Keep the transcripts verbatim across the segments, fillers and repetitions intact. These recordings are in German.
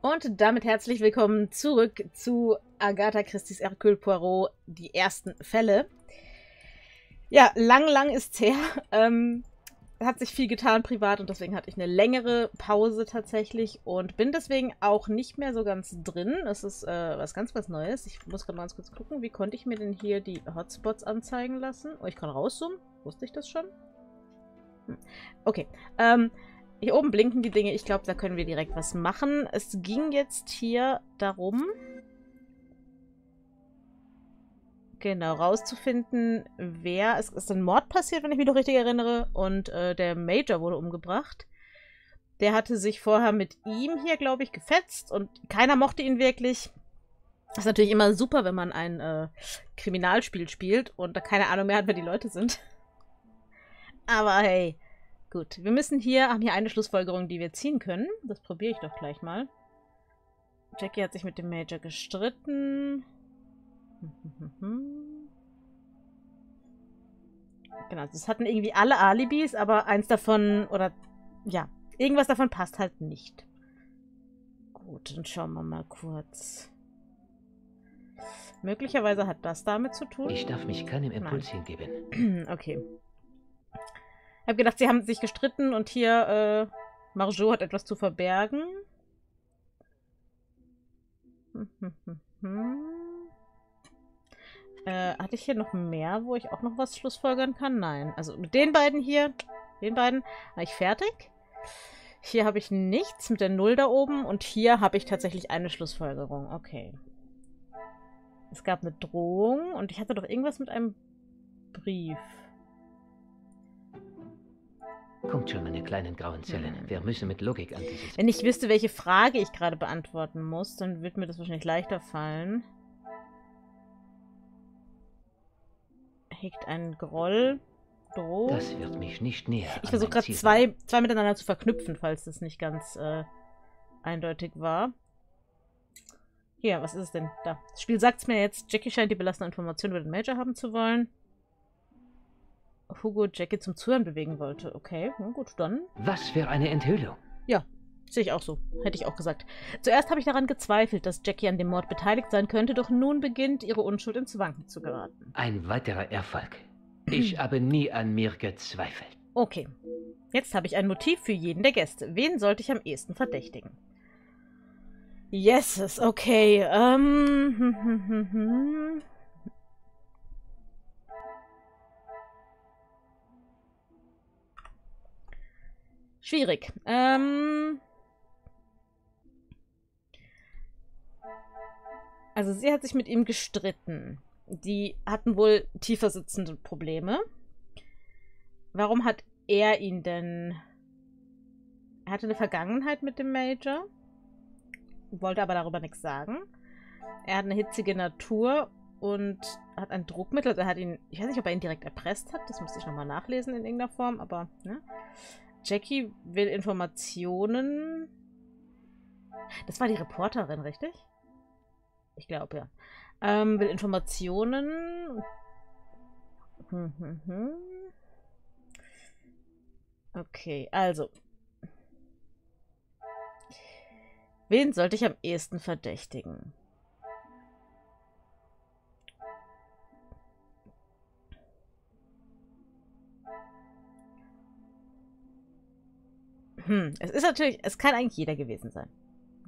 Und damit herzlich willkommen zurück zu Agatha Christies Hercule Poirot, die ersten Fälle. Ja, lang, lang ist's her. Ähm, hat sich viel getan privat und deswegen hatte ich eine längere Pause tatsächlich und bin deswegen auch nicht mehr so ganz drin. Es ist äh, was ganz was Neues. Ich muss gerade mal ganz kurz gucken, wie konnte ich mir denn hier die Hotspots anzeigen lassen? Oh, ich kann rauszoomen. Wusste ich das schon? Hm. Okay, ähm... hier oben blinken die Dinge. Ich glaube, da können wir direkt was machen. Es ging jetzt hier darum, genau, rauszufinden, wer... Es ist ein Mord passiert, wenn ich mich noch richtig erinnere. Und äh, der Major wurde umgebracht. Der hatte sich vorher mit ihm hier, glaube ich, gefetzt. Und keiner mochte ihn wirklich. Das ist natürlich immer super, wenn man ein äh, Kriminalspiel spielt und da keine Ahnung mehr hat, wer die Leute sind. Aber hey... Gut, wir müssen hier, haben hier eine Schlussfolgerung, die wir ziehen können. Das probiere ich doch gleich mal. Jackie hat sich mit dem Major gestritten. Genau, das hatten irgendwie alle Alibis, aber eins davon, oder ja, irgendwas davon passt halt nicht. Gut, dann schauen wir mal kurz. Möglicherweise hat das damit zu tun. Ich darf mich keinem Impuls Nein. hingeben. Okay. Ich habe gedacht, sie haben sich gestritten und hier, äh, Margot hat etwas zu verbergen. Hm, hm, hm, hm. Äh, hatte ich hier noch mehr, wo ich auch noch was schlussfolgern kann? Nein. Also mit den beiden hier, den beiden, war ich fertig. Hier habe ich nichts mit der Null da oben und hier habe ich tatsächlich eine Schlussfolgerung. Okay. Es gab eine Drohung und ich hatte doch irgendwas mit einem Brief. Kommt schon, meine kleinen grauen Zellen. Hm. Wir müssen mit Logik an dieses... Wenn ich wüsste, welche Frage ich gerade beantworten muss, dann würde mir das wahrscheinlich leichter fallen. Hegt einen Groll. Droh. Das wird mich nicht näher. Ich versuche gerade zwei, zwei miteinander zu verknüpfen, falls das nicht ganz äh, eindeutig war. Ja, was ist es denn? Da. Das Spiel sagt es mir jetzt. Jackie scheint die belastende Information über den Major haben zu wollen. Hugo Jackie zum Zuhören bewegen wollte. Okay, na gut, dann. Was für eine Enthüllung. Ja, sehe ich auch so. Hätte ich auch gesagt. Zuerst habe ich daran gezweifelt, dass Jackie an dem Mord beteiligt sein könnte, doch nun beginnt ihre Unschuld ins Wanken zu geraten. Ein weiterer Erfolg. Ich habe nie an mir gezweifelt. Okay. Jetzt habe ich ein Motiv für jeden der Gäste. Wen sollte ich am ehesten verdächtigen? Yeses, okay. Ähm... Um, hm, hm, hm, hm. Schwierig. Ähm also sie hat sich mit ihm gestritten. Die hatten wohl tiefer sitzende Probleme. Warum hat er ihn denn... Er hatte eine Vergangenheit mit dem Major, wollte aber darüber nichts sagen. Er hat eine hitzige Natur und hat ein Druckmittel. Also er hat ihn, ich weiß nicht, ob er ihn direkt erpresst hat. Das müsste ich nochmal nachlesen in irgendeiner Form, aber... Ne? Jackie will Informationen. Das war die Reporterin, richtig? Ich glaube, ja. Ähm, will Informationen. Hm, hm, hm. Okay, also. Wen sollte ich am ehesten verdächtigen? Hm, es ist natürlich, es kann eigentlich jeder gewesen sein.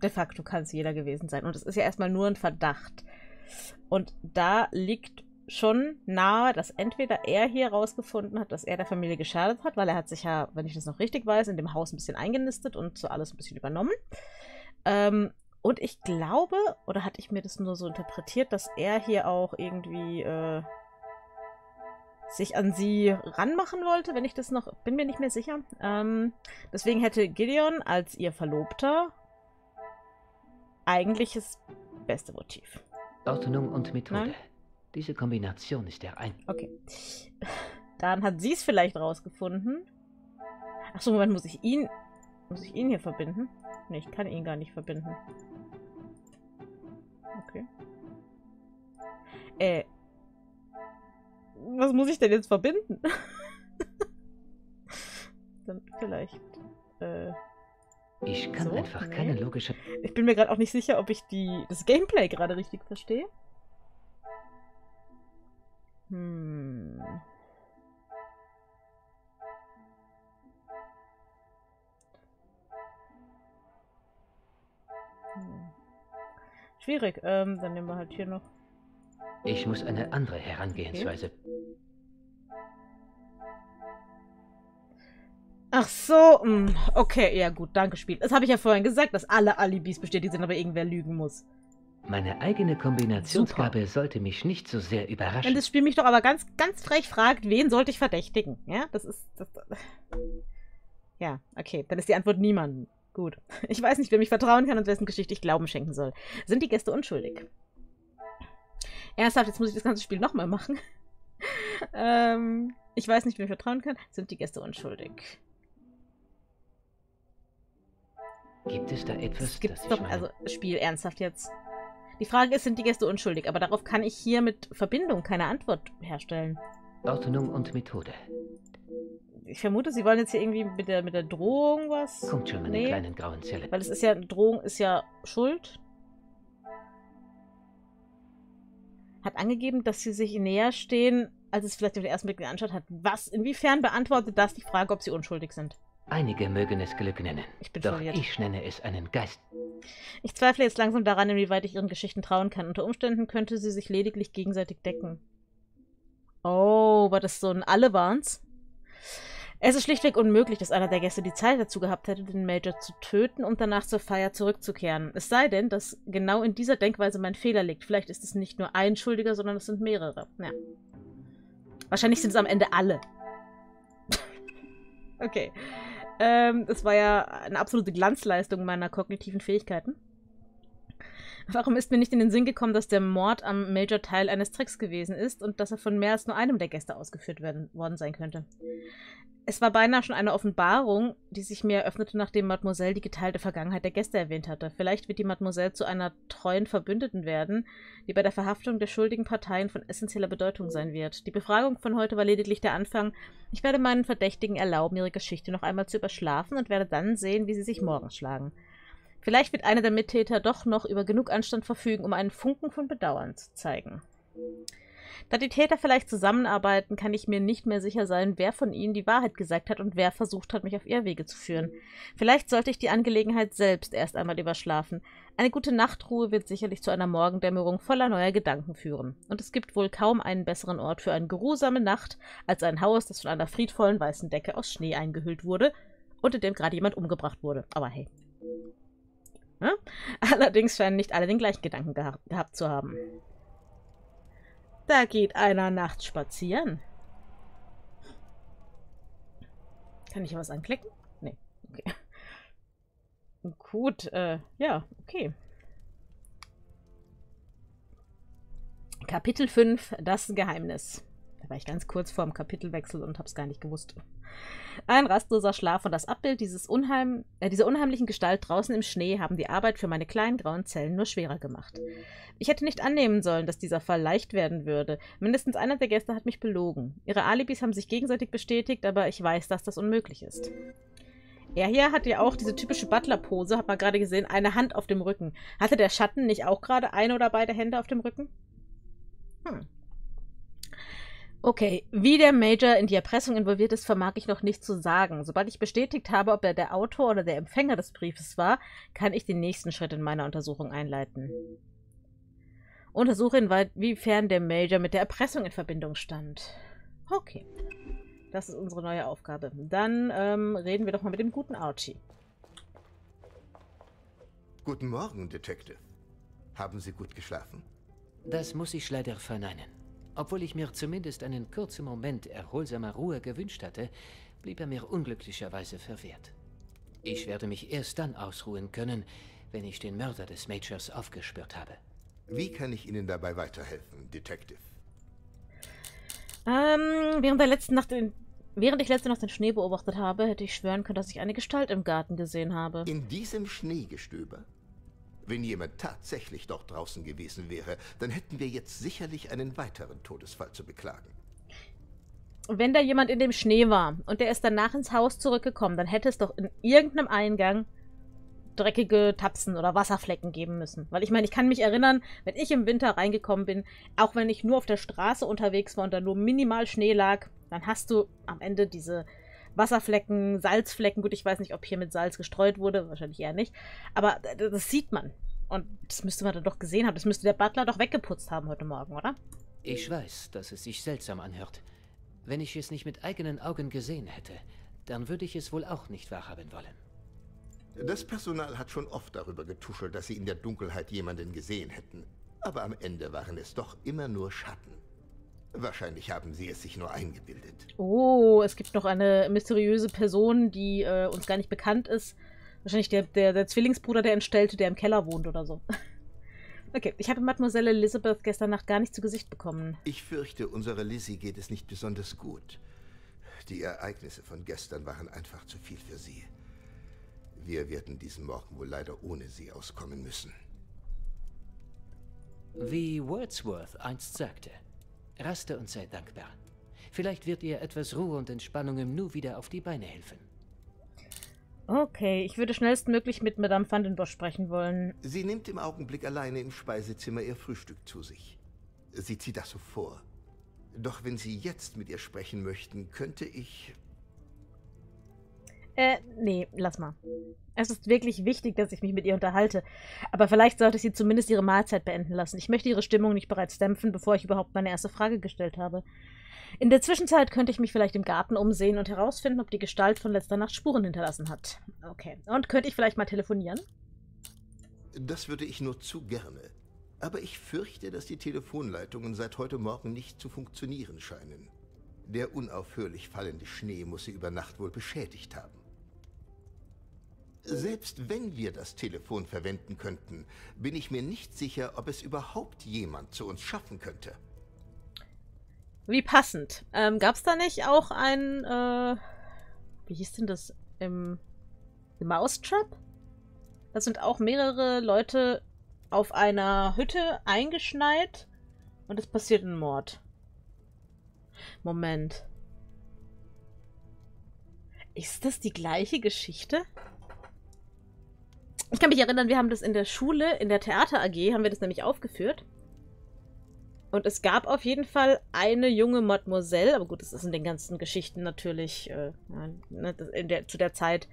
De facto kann es jeder gewesen sein. Und es ist ja erstmal nur ein Verdacht. Und da liegt schon nahe, dass entweder er hier rausgefunden hat, dass er der Familie geschadet hat, weil er hat sich ja, wenn ich das noch richtig weiß, in dem Haus ein bisschen eingenistet und so alles ein bisschen übernommen. Ähm, und ich glaube, oder hatte ich mir das nur so interpretiert, dass er hier auch irgendwie... Äh, sich an sie ranmachen wollte, wenn ich das noch... Bin mir nicht mehr sicher. Ähm, deswegen hätte Gideon als ihr Verlobter eigentlich das beste Motiv. Ordnung und Methode. Nein? Diese Kombination ist der ein... Okay. Dann hat sie es vielleicht rausgefunden. Achso, Moment, muss ich ihn... Muss ich ihn hier verbinden? Ne, ich kann ihn gar nicht verbinden. Okay. Äh... Was muss ich denn jetzt verbinden? Dann vielleicht... Äh, Ich kann so, einfach okay. keine logische... Ich bin mir gerade auch nicht sicher, ob ich die, das Gameplay gerade richtig verstehe. Hm. Hm. Schwierig. Ähm, dann nehmen wir halt hier noch... Ich muss eine andere Herangehensweise... Okay. Ach so, okay, ja gut, danke Spiel. Das habe ich ja vorhin gesagt, dass alle Alibis bestätigt sind, aber irgendwer lügen muss. Meine eigene Kombinationsgabe sollte mich nicht so sehr überraschen. Wenn das Spiel mich doch aber ganz, ganz frech fragt, wen sollte ich verdächtigen? Ja, das ist... Das, ja, okay, dann ist die Antwort niemanden. Gut. Ich weiß nicht, wer mich vertrauen kann und wessen Geschichte ich Glauben schenken soll. Sind die Gäste unschuldig? Ernsthaft, jetzt muss ich das ganze Spiel nochmal machen. ähm, ich weiß nicht, wer mich vertrauen kann. Sind die Gäste unschuldig? Gibt es da etwas, das gibt's das doch, ich meine... Also, Spiel, ernsthaft jetzt. Die Frage ist, sind die Gäste unschuldig? Aber darauf kann ich hier mit Verbindung keine Antwort herstellen. Ordnung und Methode. Ich vermute, sie wollen jetzt hier irgendwie mit der, mit der Drohung was... Kommt schon, meine nee. kleinen grauen Zelle. Weil es ist ja, Drohung ist ja Schuld. Hat angegeben, dass sie sich näher stehen, als es vielleicht auf den ersten Blick angeschaut hat. Was, inwiefern beantwortet das die Frage, ob sie unschuldig sind? Einige mögen es Glück nennen, ich bin doch verwirrt. Ich nenne es einen Geist. Ich zweifle jetzt langsam daran, inwieweit ich ihren Geschichten trauen kann. Unter Umständen könnte sie sich lediglich gegenseitig decken. Oh, war das so ein Alle waren's? Es ist schlichtweg unmöglich, dass einer der Gäste die Zeit dazu gehabt hätte, den Major zu töten und danach zur Feier zurückzukehren. Es sei denn, dass genau in dieser Denkweise mein Fehler liegt. Vielleicht ist es nicht nur ein Schuldiger, sondern es sind mehrere. Ja. Wahrscheinlich sind es am Ende alle. Okay. Ähm, das war ja eine absolute Glanzleistung meiner kognitiven Fähigkeiten. Warum ist mir nicht in den Sinn gekommen, dass der Mord am Major Teil eines Tricks gewesen ist und dass er von mehr als nur einem der Gäste ausgeführt werden, worden sein könnte? Es war beinahe schon eine Offenbarung, die sich mir eröffnete, nachdem Mademoiselle die geteilte Vergangenheit der Gäste erwähnt hatte. Vielleicht wird die Mademoiselle zu einer treuen Verbündeten werden, die bei der Verhaftung der schuldigen Parteien von essentieller Bedeutung sein wird. Die Befragung von heute war lediglich der Anfang. Ich werde meinen Verdächtigen erlauben, ihre Geschichte noch einmal zu überschlafen und werde dann sehen, wie sie sich morgen schlagen. Vielleicht wird einer der Mittäter doch noch über genug Anstand verfügen, um einen Funken von Bedauern zu zeigen. Da die Täter vielleicht zusammenarbeiten, kann ich mir nicht mehr sicher sein, wer von ihnen die Wahrheit gesagt hat und wer versucht hat, mich auf Irrwege zu führen. Vielleicht sollte ich die Angelegenheit selbst erst einmal überschlafen. Eine gute Nachtruhe wird sicherlich zu einer Morgendämmerung voller neuer Gedanken führen. Und es gibt wohl kaum einen besseren Ort für eine geruhsame Nacht als ein Haus, das von einer friedvollen weißen Decke aus Schnee eingehüllt wurde und in dem gerade jemand umgebracht wurde. Aber hey. Ja? Allerdings scheinen nicht alle den gleichen Gedanken geha- gehabt zu haben. Da geht einer nachts spazieren. Kann ich hier was anklicken? Nee. Okay. Gut, äh, ja, okay. Kapitel fünf, das Geheimnis. Da war ich ganz kurz vorm Kapitelwechsel und hab's gar nicht gewusst. Ein rastloser Schlaf und das Abbild dieses Unheim, äh, dieser unheimlichen Gestalt draußen im Schnee haben die Arbeit für meine kleinen grauen Zellen nur schwerer gemacht. Ich hätte nicht annehmen sollen, dass dieser Fall leicht werden würde. Mindestens einer der Gäste hat mich belogen. Ihre Alibis haben sich gegenseitig bestätigt, aber ich weiß, dass das unmöglich ist. Er hier hat ja auch diese typische Butler-Pose, hat man gerade gesehen, eine Hand auf dem Rücken. Hatte der Schatten nicht auch gerade eine oder beide Hände auf dem Rücken? Hm. Okay, wie der Major in die Erpressung involviert ist, vermag ich noch nicht zu sagen. Sobald ich bestätigt habe, ob er der Autor oder der Empfänger des Briefes war, kann ich den nächsten Schritt in meiner Untersuchung einleiten. Untersuche, inwiefern der Major mit der Erpressung in Verbindung stand. Okay, das ist unsere neue Aufgabe. Dann ähm, reden wir doch mal mit dem guten Archie. Guten Morgen, Detective. Haben Sie gut geschlafen? Das muss ich leider verneinen. Obwohl ich mir zumindest einen kurzen Moment erholsamer Ruhe gewünscht hatte, blieb er mir unglücklicherweise verwehrt. Ich werde mich erst dann ausruhen können, wenn ich den Mörder des Majors aufgespürt habe. Wie kann ich Ihnen dabei weiterhelfen, Detective? Ähm, während, der letzten Nacht in, während ich letzte Nacht den Schnee beobachtet habe, hätte ich schwören können, dass ich eine Gestalt im Garten gesehen habe. In diesem Schneegestöber? Wenn jemand tatsächlich dort draußen gewesen wäre, dann hätten wir jetzt sicherlich einen weiteren Todesfall zu beklagen. Wenn da jemand in dem Schnee war und der ist danach ins Haus zurückgekommen, dann hätte es doch in irgendeinem Eingang dreckige Tapsen oder Wasserflecken geben müssen. Weil ich meine, ich kann mich erinnern, wenn ich im Winter reingekommen bin, auch wenn ich nur auf der Straße unterwegs war und da nur minimal Schnee lag, dann hast du am Ende diese Wasserflecken, Salzflecken. Gut, ich weiß nicht, ob hier mit Salz gestreut wurde, wahrscheinlich eher nicht. Aber das sieht man. Und das müsste man dann doch gesehen haben. Das müsste der Butler doch weggeputzt haben heute Morgen, oder? Ich weiß, dass es sich seltsam anhört. Wenn ich es nicht mit eigenen Augen gesehen hätte, dann würde ich es wohl auch nicht wahrhaben wollen. Das Personal hat schon oft darüber getuschelt, dass sie in der Dunkelheit jemanden gesehen hätten. Aber am Ende waren es doch immer nur Schatten. Wahrscheinlich haben sie es sich nur eingebildet. Oh, es gibt noch eine mysteriöse Person, die äh, uns gar nicht bekannt ist. Wahrscheinlich der, der, der Zwillingsbruder, der Entstellte, der im Keller wohnt oder so. Okay, ich habe Mademoiselle Elizabeth gestern Nacht gar nicht zu Gesicht bekommen. Ich fürchte, unserer Lizzie geht es nicht besonders gut. Die Ereignisse von gestern waren einfach zu viel für sie. Wir werden diesen Morgen wohl leider ohne sie auskommen müssen. Wie Wordsworth einst sagte, raste und sei dankbar. Vielleicht wird ihr etwas Ruhe und Entspannung im Nu wieder auf die Beine helfen. Okay, ich würde schnellstmöglich mit Madame Van den Bosch sprechen wollen. Sie nimmt im Augenblick alleine im Speisezimmer ihr Frühstück zu sich. Sie zieht das so vor. Doch wenn Sie jetzt mit ihr sprechen möchten, könnte ich... Äh, nee, lass mal. Es ist wirklich wichtig, dass ich mich mit ihr unterhalte. Aber vielleicht sollte ich sie zumindest ihre Mahlzeit beenden lassen. Ich möchte ihre Stimmung nicht bereits dämpfen, bevor ich überhaupt meine erste Frage gestellt habe. In der Zwischenzeit könnte ich mich vielleicht im Garten umsehen und herausfinden, ob die Gestalt von letzter Nacht Spuren hinterlassen hat. Okay. Und könnte ich vielleicht mal telefonieren? Das würde ich nur zu gerne. Aber ich fürchte, dass die Telefonleitungen seit heute Morgen nicht zu funktionieren scheinen. Der unaufhörlich fallende Schnee muss sie über Nacht wohl beschädigt haben. Selbst wenn wir das Telefon verwenden könnten, bin ich mir nicht sicher, ob es überhaupt jemand zu uns schaffen könnte. Wie passend. Ähm, gab es da nicht auch ein, äh, wie hieß denn das, im, im Mousetrap? Da sind auch mehrere Leute auf einer Hütte eingeschneit und es passiert ein Mord. Moment. Ist das die gleiche Geschichte? Ich kann mich erinnern, wir haben das in der Schule, in der Theater A G, haben wir das nämlich aufgeführt. Und es gab auf jeden Fall eine junge Mademoiselle, aber gut, das ist in den ganzen Geschichten natürlich, äh, in der, zu der Zeit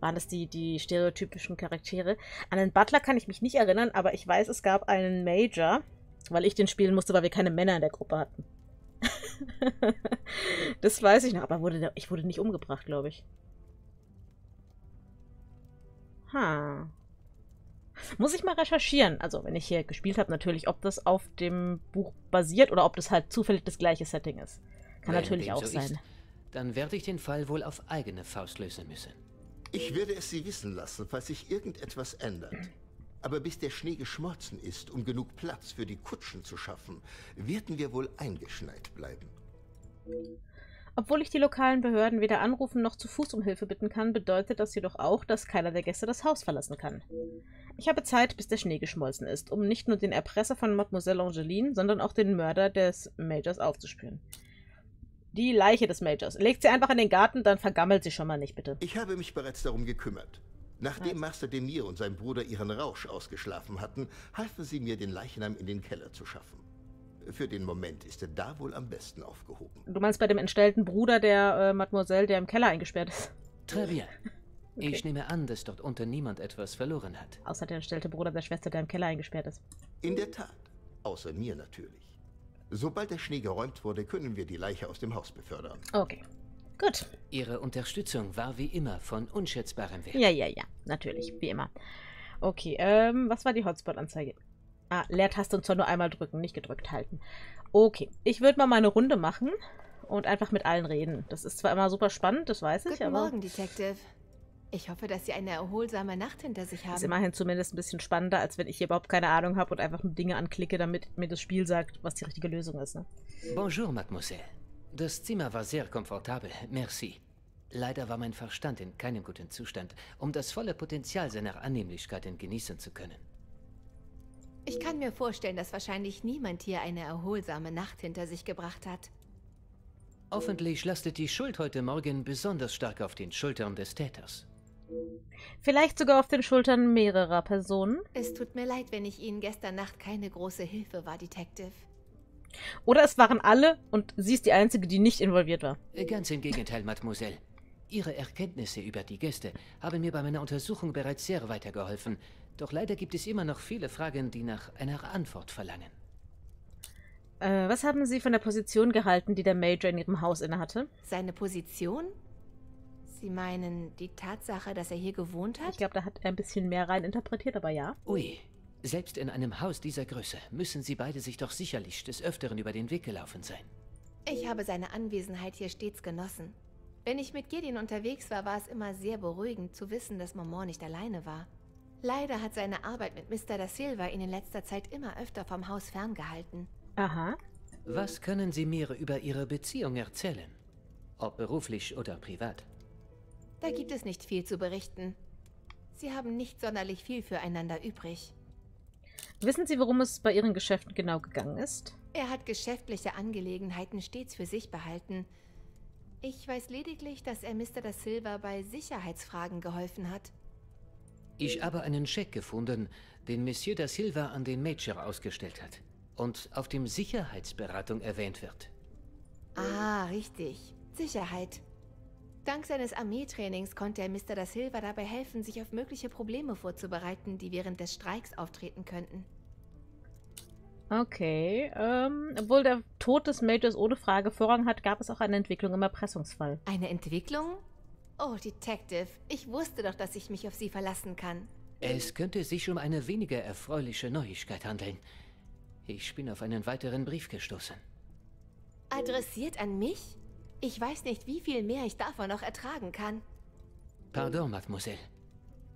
waren das die, die stereotypischen Charaktere. An den Butler kann ich mich nicht erinnern, aber ich weiß, es gab einen Major, weil ich den spielen musste, weil wir keine Männer in der Gruppe hatten. Das weiß ich noch, aber wurde, ich wurde nicht umgebracht, glaube ich. Ha. Muss ich mal recherchieren. Also, wenn ich hier gespielt habe, natürlich, ob das auf dem Buch basiert oder ob das halt zufällig das gleiche Setting ist. Kann wenn natürlich auch so sein. Ist, dann werde ich den Fall wohl auf eigene Faust lösen müssen. Ich werde es Sie wissen lassen, falls sich irgendetwas ändert. Aber bis der Schnee geschmolzen ist, um genug Platz für die Kutschen zu schaffen, werden wir wohl eingeschneit bleiben. Obwohl ich die lokalen Behörden weder anrufen noch zu Fuß um Hilfe bitten kann, bedeutet das jedoch auch, dass keiner der Gäste das Haus verlassen kann. Ich habe Zeit, bis der Schnee geschmolzen ist, um nicht nur den Erpresser von Mademoiselle Angeline, sondern auch den Mörder des Majors aufzuspüren. Die Leiche des Majors. Legt sie einfach in den Garten, dann vergammelt sie schon mal nicht, bitte. Ich habe mich bereits darum gekümmert. Nachdem also Master Demir und sein Bruder ihren Rausch ausgeschlafen hatten, halfen sie mir, den Leichnam in den Keller zu schaffen. Für den Moment ist er da wohl am besten aufgehoben. Du meinst bei dem entstellten Bruder der äh, Mademoiselle, der im Keller eingesperrt ist? Très bien. Okay. Ich nehme an, dass dort unten niemand etwas verloren hat. Außer der entstellte Bruder der Schwester, der im Keller eingesperrt ist. In der Tat. Außer mir natürlich. Sobald der Schnee geräumt wurde, können wir die Leiche aus dem Haus befördern. Okay. Gut. Ihre Unterstützung war wie immer von unschätzbarem Wert. Ja, ja, ja. Natürlich. Wie immer. Okay, ähm, was war die Hotspot-Anzeige? Ah, Leertaste und zwar nur einmal drücken, nicht gedrückt halten. Okay, ich würde mal meine Runde machen und einfach mit allen reden. Das ist zwar immer super spannend, das weiß ich, Guten aber... Morgen, Detective. Ich hoffe, dass Sie eine erholsame Nacht hinter sich haben. Ist immerhin zumindest ein bisschen spannender, als wenn ich hier überhaupt keine Ahnung habe und einfach nur Dinge anklicke, damit mir das Spiel sagt, was die richtige Lösung ist. Ne? Bonjour, Mademoiselle. Das Zimmer war sehr komfortabel, merci. Leider war mein Verstand in keinem guten Zustand, um das volle Potenzial seiner Annehmlichkeiten genießen zu können. Ich kann mir vorstellen, dass wahrscheinlich niemand hier eine erholsame Nacht hinter sich gebracht hat. Hoffentlich lastet die Schuld heute Morgen besonders stark auf den Schultern des Täters. Vielleicht sogar auf den Schultern mehrerer Personen. Es tut mir leid, wenn ich Ihnen gestern Nacht keine große Hilfe war, Detective. Oder es waren alle und sie ist die Einzige, die nicht involviert war. Ganz im Gegenteil, Mademoiselle. Ihre Erkenntnisse über die Gäste haben mir bei meiner Untersuchung bereits sehr weitergeholfen. Doch leider gibt es immer noch viele Fragen, die nach einer Antwort verlangen. Äh, was haben Sie von der Position gehalten, die der Major in Ihrem Haus innehatte? Seine Position? Sie meinen die Tatsache, dass er hier gewohnt hat? Ich glaube, da hat er ein bisschen mehr rein interpretiert, aber ja. Ui, selbst in einem Haus dieser Größe müssen Sie beide sich doch sicherlich des Öfteren über den Weg gelaufen sein. Ich habe seine Anwesenheit hier stets genossen. Wenn ich mit Gideon unterwegs war, war es immer sehr beruhigend zu wissen, dass Maman nicht alleine war. Leider hat seine Arbeit mit Mister Da Silva ihn in letzter Zeit immer öfter vom Haus ferngehalten. Aha. Was können Sie mir über Ihre Beziehung erzählen? Ob beruflich oder privat? Da gibt es nicht viel zu berichten. Sie haben nicht sonderlich viel füreinander übrig. Wissen Sie, worum es bei Ihren Geschäften genau gegangen ist? Er hat geschäftliche Angelegenheiten stets für sich behalten. Ich weiß lediglich, dass er Mister Da Silva bei Sicherheitsfragen geholfen hat. Ich habe einen Scheck gefunden, den Monsieur Da Silva an den Major ausgestellt hat und auf dem Sicherheitsberatung erwähnt wird. Ah, richtig. Sicherheit. Dank seines Armeetrainings konnte er Mister Da Silva dabei helfen, sich auf mögliche Probleme vorzubereiten, die während des Streiks auftreten könnten. Okay, ähm, obwohl der Tod des Majors ohne Frage Vorrang hat, gab es auch eine Entwicklung im Erpressungsfall. Eine Entwicklung? Oh, Detective, ich wusste doch, dass ich mich auf Sie verlassen kann. Es könnte sich um eine weniger erfreuliche Neuigkeit handeln. Ich bin auf einen weiteren Brief gestoßen. Adressiert an mich? Ich weiß nicht, wie viel mehr ich davon noch ertragen kann. Pardon, Mademoiselle.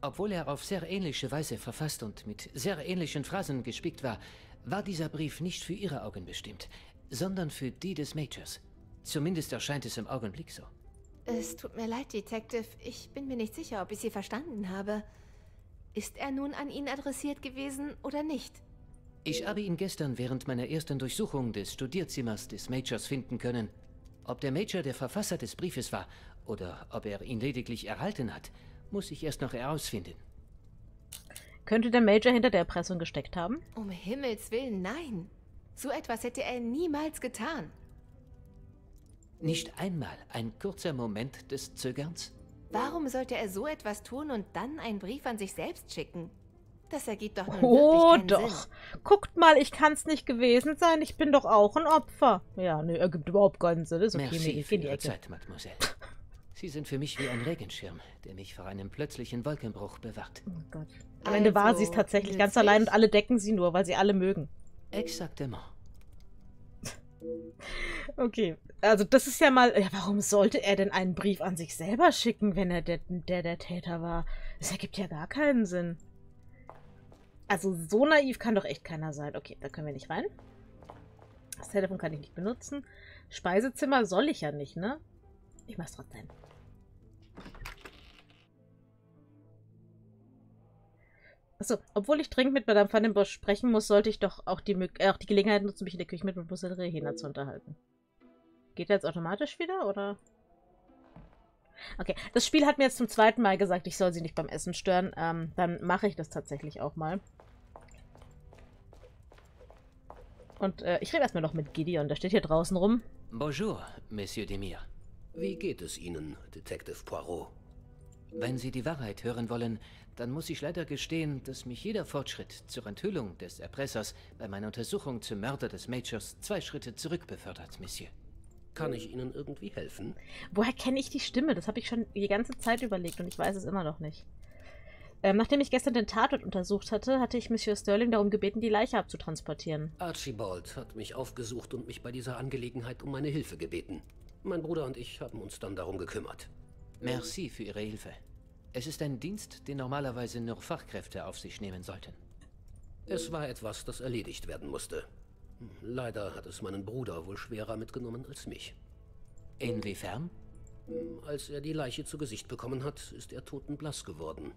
Obwohl er auf sehr ähnliche Weise verfasst und mit sehr ähnlichen Phrasen gespickt war, war dieser Brief nicht für Ihre Augen bestimmt, sondern für die des Majors. Zumindest erscheint es im Augenblick so. Es tut mir leid, Detective. Ich bin mir nicht sicher, ob ich Sie verstanden habe. Ist er nun an ihn adressiert gewesen oder nicht? Ich habe ihn gestern während meiner ersten Durchsuchung des Studierzimmers des Majors finden können. Ob der Major der Verfasser des Briefes war oder ob er ihn lediglich erhalten hat, muss ich erst noch herausfinden. Könnte der Major hinter der Erpressung gesteckt haben? Um Himmels Willen, nein! So etwas hätte er niemals getan. Nicht einmal ein kurzer Moment des Zögerns? Warum sollte er so etwas tun und dann einen Brief an sich selbst schicken? Das ergibt doch nun oh, wirklich keinen doch. Sinn. Guckt mal, ich kann's nicht gewesen sein. Ich bin doch auch ein Opfer. Ja, ne, ergibt überhaupt keinen Sinn. Das ist okay, Merci nee, für Ihre Zeit, Mademoiselle. Sie sind für mich wie ein Regenschirm, der mich vor einem plötzlichen Wolkenbruch bewahrt. Oh Gott. Am also, Ende war sie es tatsächlich ganz allein und alle decken sie nur, weil sie alle mögen. Exactement. Okay, also das ist ja mal... Ja, warum sollte er denn einen Brief an sich selber schicken, wenn er der, der, der Täter war? Das ergibt ja gar keinen Sinn. Also so naiv kann doch echt keiner sein. Okay, da können wir nicht rein. Das Telefon kann ich nicht benutzen. Speisezimmer soll ich ja nicht, ne? Ich mach's trotzdem. Achso, obwohl ich dringend mit Madame Van den Bosch sprechen muss, sollte ich doch auch die, äh, auch die Gelegenheit nutzen, mich in der Küche mit Mademoiselle Rehena zu unterhalten. Geht er jetzt automatisch wieder, oder? Okay, das Spiel hat mir jetzt zum zweiten Mal gesagt, ich soll sie nicht beim Essen stören. Ähm, dann mache ich das tatsächlich auch mal. Und äh, ich rede erstmal noch mit Gideon, der steht hier draußen rum. Bonjour, Monsieur Demir. Wie geht es Ihnen, Detective Poirot? Wenn Sie die Wahrheit hören wollen, dann muss ich leider gestehen, dass mich jeder Fortschritt zur Enthüllung des Erpressers bei meiner Untersuchung zum Mörder des Majors zwei Schritte zurück befördert, Monsieur. Kann ich Ihnen irgendwie helfen? Woher kenne ich die Stimme? Das habe ich schon die ganze Zeit überlegt und ich weiß es immer noch nicht. Ähm, nachdem ich gestern den Tatort untersucht hatte, hatte ich Monsieur Sterling darum gebeten, die Leiche abzutransportieren. Archibald hat mich aufgesucht und mich bei dieser Angelegenheit um meine Hilfe gebeten. Mein Bruder und ich haben uns dann darum gekümmert. Merci für Ihre Hilfe. Es ist ein Dienst, den normalerweise nur Fachkräfte auf sich nehmen sollten. Es war etwas, das erledigt werden musste. Leider hat es meinen Bruder wohl schwerer mitgenommen als mich. Inwiefern? Als er die Leiche zu Gesicht bekommen hat, ist er totenblass geworden.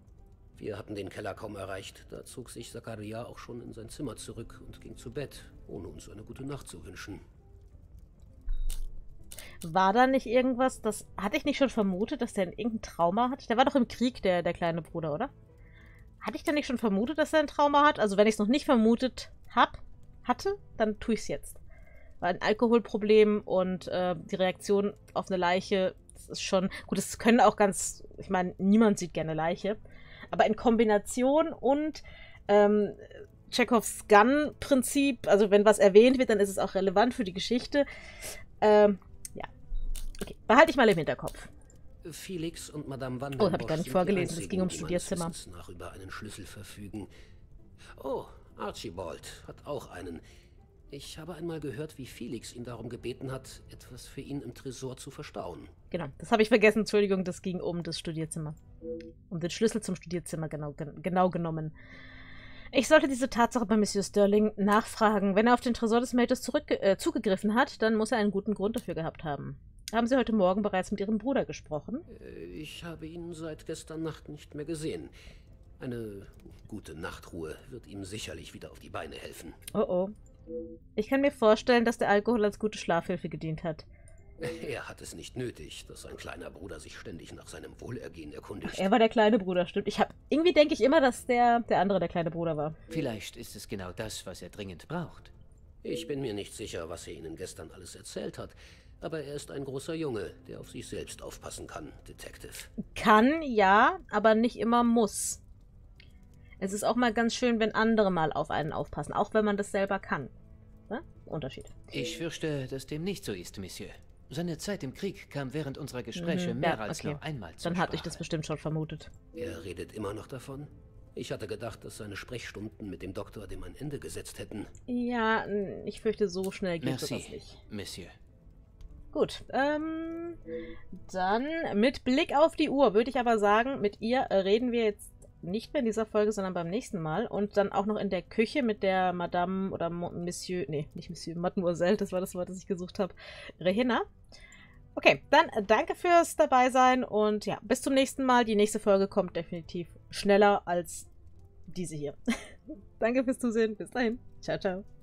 Wir hatten den Keller kaum erreicht, da zog sich Zacharia auch schon in sein Zimmer zurück und ging zu Bett, ohne uns eine gute Nacht zu wünschen. War da nicht irgendwas, das hatte ich nicht schon vermutet, dass der irgendein Trauma hat? Der war doch im Krieg, der, der kleine Bruder, oder? Hatte ich da nicht schon vermutet, dass er ein Trauma hat? Also wenn ich es noch nicht vermutet hab, hatte, dann tue ich es jetzt. Weil ein Alkoholproblem und äh, die Reaktion auf eine Leiche, das ist schon... Gut, das können auch ganz... Ich meine, niemand sieht gerne Leiche. Aber in Kombination und ähm, Tschechows Gun-Prinzip, also wenn was erwähnt wird, dann ist es auch relevant für die Geschichte. Ähm, ja. Okay, behalte ich mal im Hinterkopf. Felix und Madame Van den Bosch. Oh, habe ich gar nicht vorgelesen. Es ging ums Studierzimmer. Nach über einen Schlüssel verfügen. Oh, Archibald hat auch einen. Ich habe einmal gehört, wie Felix ihn darum gebeten hat, etwas für ihn im Tresor zu verstauen. Genau, das habe ich vergessen. Entschuldigung, das ging um das Studierzimmer. Um den Schlüssel zum Studierzimmer genau, genau genommen. Ich sollte diese Tatsache bei Monsieur Sterling nachfragen. Wenn er auf den Tresor des Mädels zurück, äh, zugegriffen hat, dann muss er einen guten Grund dafür gehabt haben. Haben Sie heute Morgen bereits mit Ihrem Bruder gesprochen? Ich habe ihn seit gestern Nacht nicht mehr gesehen. Eine gute Nachtruhe wird ihm sicherlich wieder auf die Beine helfen. Oh oh. Ich kann mir vorstellen, dass der Alkohol als gute Schlafhilfe gedient hat. Er hat es nicht nötig, dass sein kleiner Bruder sich ständig nach seinem Wohlergehen erkundigt. Ach, er war der kleine Bruder, stimmt. Ich hab, irgendwie denke ich immer, dass der, der andere der kleine Bruder war. Vielleicht ist es genau das, was er dringend braucht. Ich bin mir nicht sicher, was er Ihnen gestern alles erzählt hat. Aber er ist ein großer Junge, der auf sich selbst aufpassen kann, Detective. Kann, ja, aber nicht immer muss. Es ist auch mal ganz schön, wenn andere mal auf einen aufpassen, auch wenn man das selber kann. Ne? Unterschied. Ich fürchte, dass dem nicht so ist, Monsieur. Seine Zeit im Krieg kam während unserer Gespräche mhm, mehr ja, als okay. nur einmal zur Dann hatte Sprache. Ich das bestimmt schon vermutet. Er redet immer noch davon? Ich hatte gedacht, dass seine Sprechstunden mit dem Doktor dem ein Ende gesetzt hätten. Ja, ich fürchte, so schnell geht Merci, sowas nicht. Monsieur. Gut, ähm, dann mit Blick auf die Uhr würde ich aber sagen, mit ihr reden wir jetzt nicht mehr in dieser Folge, sondern beim nächsten Mal. Und dann auch noch in der Küche mit der Madame oder Monsieur, nee, nicht Monsieur, Mademoiselle, das war das Wort, das ich gesucht habe, Rehina. Okay, dann danke fürs Dabeisein und ja, bis zum nächsten Mal. Die nächste Folge kommt definitiv schneller als diese hier. Danke fürs Zusehen, bis dahin. Ciao, ciao.